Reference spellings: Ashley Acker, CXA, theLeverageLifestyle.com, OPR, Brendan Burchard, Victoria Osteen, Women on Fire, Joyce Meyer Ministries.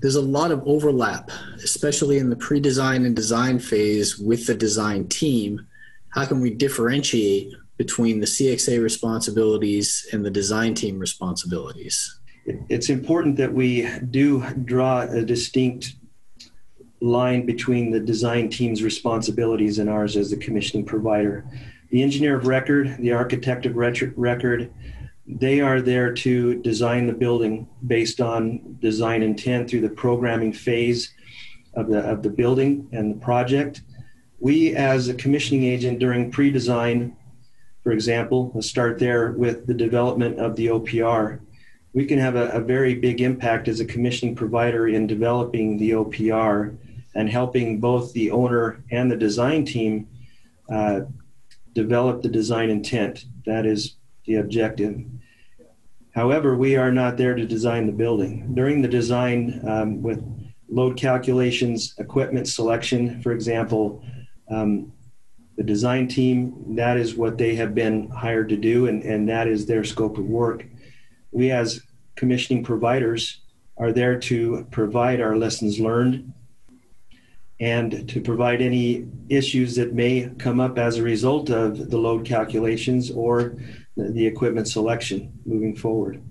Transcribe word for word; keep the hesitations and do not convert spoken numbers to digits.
There's a lot of overlap, especially in the pre-design and design phase with the design team. How can we differentiate between the C X A responsibilities and the design team responsibilities? It's important that we do draw a distinct line between the design team's responsibilities and ours as the commissioning provider. The engineer of record, the architect of record, they are there to design the building based on design intent through the programming phase of the, of the building and the project. We, as a commissioning agent during pre-design, for example, we'll start there with the development of the O P R. We can have a, a very big impact as a commissioning provider in developing the O P R and helping both the owner and the design team uh, develop the design intent. That is the objective. However, we are not there to design the building. During the design um, with load calculations, equipment selection, for example, um, the design team, that is what they have been hired to do, and, and that is their scope of work. We as commissioning providers are there to provide our lessons learned and to provide any issues that may come up as a result of the load calculations or the equipment selection moving forward.